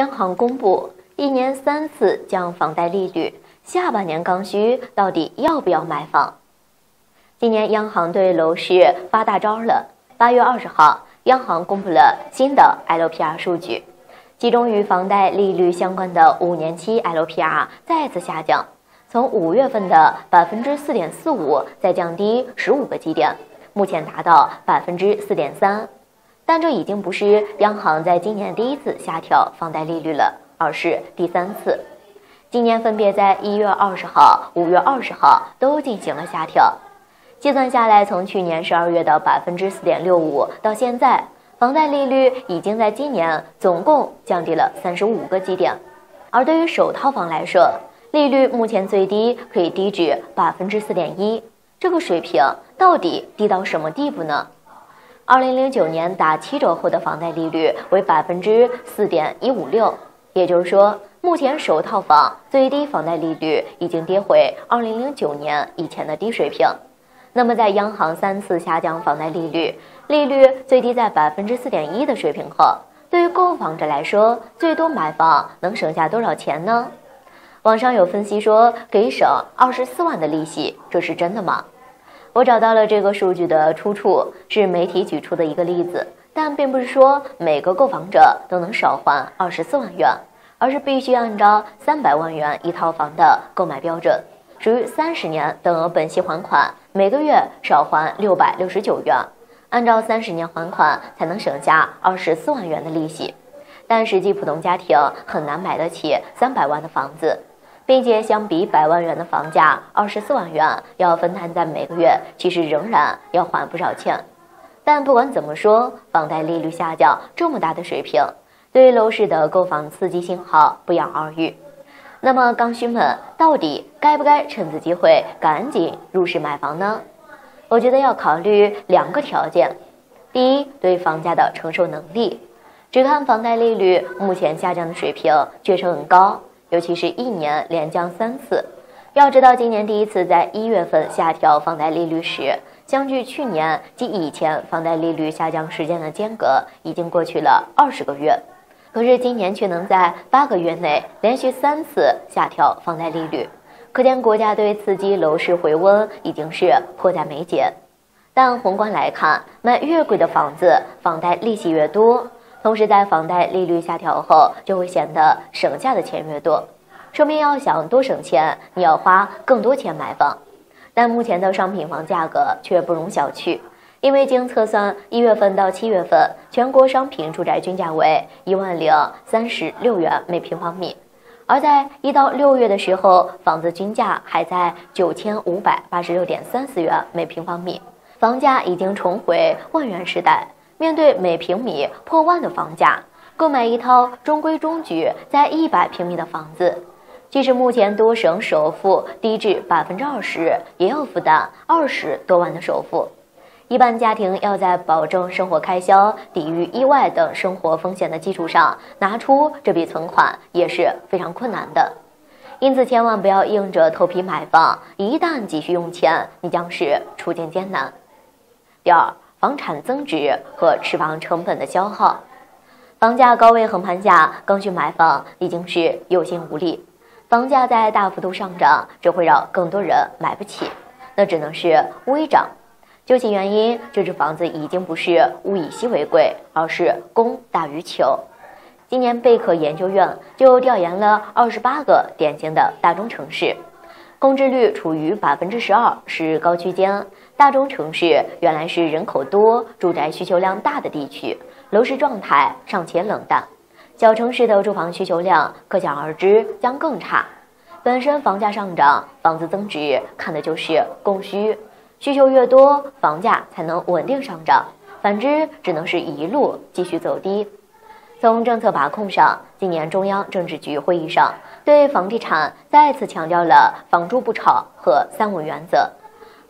央行公布一年3次降房贷利率，下半年刚需到底要不要买房？今年央行对楼市发大招了。8月20号，央行公布了新的 LPR 数据，其中与房贷利率相关的5年期 LPR 再次下降，从5月份的4.45%再降低15个基点，目前达到4.3%。 但这已经不是央行在今年第一次下调房贷利率了，而是第3次。今年分别在1月20号、5月20号都进行了下调。计算下来，从去年12月的4.65%到现在，房贷利率已经在今年总共降低了35个基点。而对于首套房来说，利率目前最低可以低至4.1%，这个水平到底低到什么地步呢？ 2009年打7折后的房贷利率为4.156%，也就是说，目前首套房最低房贷利率已经跌回2009年以前的低水平。那么，在央行3次下降房贷利率，利率最低在4.1%的水平后，对于购房者来说，最多买房能省下多少钱呢？网上有分析说，可以省24万的利息，这是真的吗？ 我找到了这个数据的出处，是媒体举出的一个例子，但并不是说每个购房者都能少还24万元，而是必须按照300万元一套房的购买标准，属于30年等额本息还款，每个月少还669元，按照30年还款才能省下24万元的利息。但实际普通家庭很难买得起300万的房子。 并且相比100万元的房价，24万元要分摊在每个月，其实仍然要还不少钱。但不管怎么说，房贷利率下降这么大的水平，对于楼市的购房刺激信号不言而喻。那么刚需们到底该不该趁此机会赶紧入市买房呢？我觉得要考虑2个条件：第一，对房价的承受能力。只看房贷利率，目前下降的水平确实很高。 尤其是1年连降3次，要知道今年第一次在1月份下调房贷利率时，相距去年及以前房贷利率下降时间的间隔已经过去了20个月，可是今年却能在8个月内连续3次下调房贷利率，可见国家对刺激楼市回温已经是迫在眉睫。但宏观来看，买越贵的房子，房贷利息越多。 同时，在房贷利率下调后，就会显得省下的钱越多，说明要想多省钱，你要花更多钱买房。但目前的商品房价格却不容小觑，因为经测算，1月份到7月份，全国商品住宅均价为1036元每平方米，而在1到6月的时候，房子均价还在9586.34元每平方米，房价已经重回1万元时代。 面对每平米破1万的房价，购买一套中规中矩在100平米的房子，即使目前多省首付低至20%，也要负担20多万的首付。一般家庭要在保证生活开销、抵御意外等生活风险的基础上，拿出这笔存款也是非常困难的。因此，千万不要硬着头皮买房，一旦急需用钱，你将是处境艰难。第二。 房产增值和持房成本的消耗，房价高位横盘下，刚需买房已经是有心无力。房价在大幅度上涨，只会让更多人买不起，那只能是微涨。究其原因，就是房子已经不是物以稀为贵，而是供大于求。今年贝壳研究院就调研了28个典型的大中城市。 空置率处于12%是高区间，大中城市原来是人口多、住宅需求量大的地区，楼市状态尚且冷淡。小城市的住房需求量可想而知将更差。本身房价上涨，房子增值看的就是供需，需求越多，房价才能稳定上涨，反之只能是一路继续走低。 从政策把控上，今年中央政治局会议上对房地产再次强调了“房住不炒”和“3稳”原则。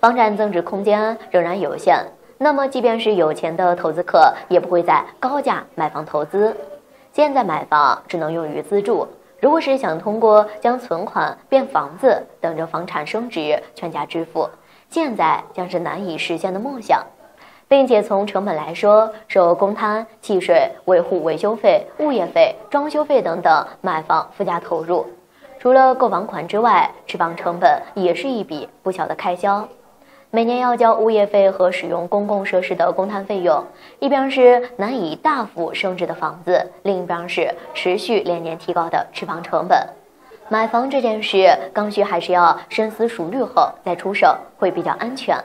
房产增值空间仍然有限，那么即便是有钱的投资客，也不会在高价买房投资。现在买房只能用于自住，如果是想通过将存款变房子，等着房产升值全价支付，现在将是难以实现的梦想。并且从成本来说，受公摊、契税、维护维修费、物业费、装修费等等买房附加投入。除了购房款之外，持房成本也是一笔不小的开销。 每年要交物业费和使用公共设施的公摊费用，一边是难以大幅升值的房子，另一边是持续连年提高的持房成本。买房这件事，刚需还是要深思熟虑后再出手，会比较安全。